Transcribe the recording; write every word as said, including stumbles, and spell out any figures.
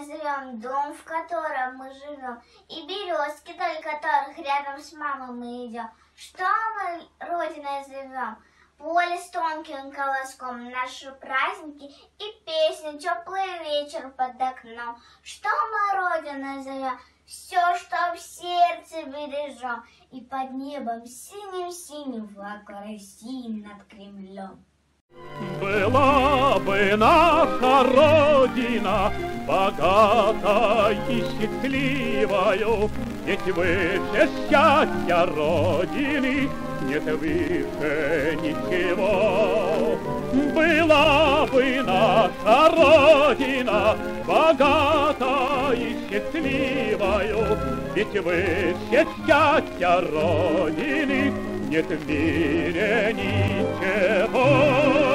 назовем дом, в котором мы живем, и березки, до которых рядом с мамой мы идем. Что мы родиной зовем? Поле с тонким колоском, наши праздники и песни, теплый вечер под окном. Что мы родиной зовем? Все, что в сердце бережем, и под небом синим-синим флаг России над Кремлем. Была бы наша Родина богатой и счастливою, ведь выше счастья Родины нет выше ничего. Была бы наша Родина богатой и счастливою, ведь выше счастья Родины нет в мире ничего.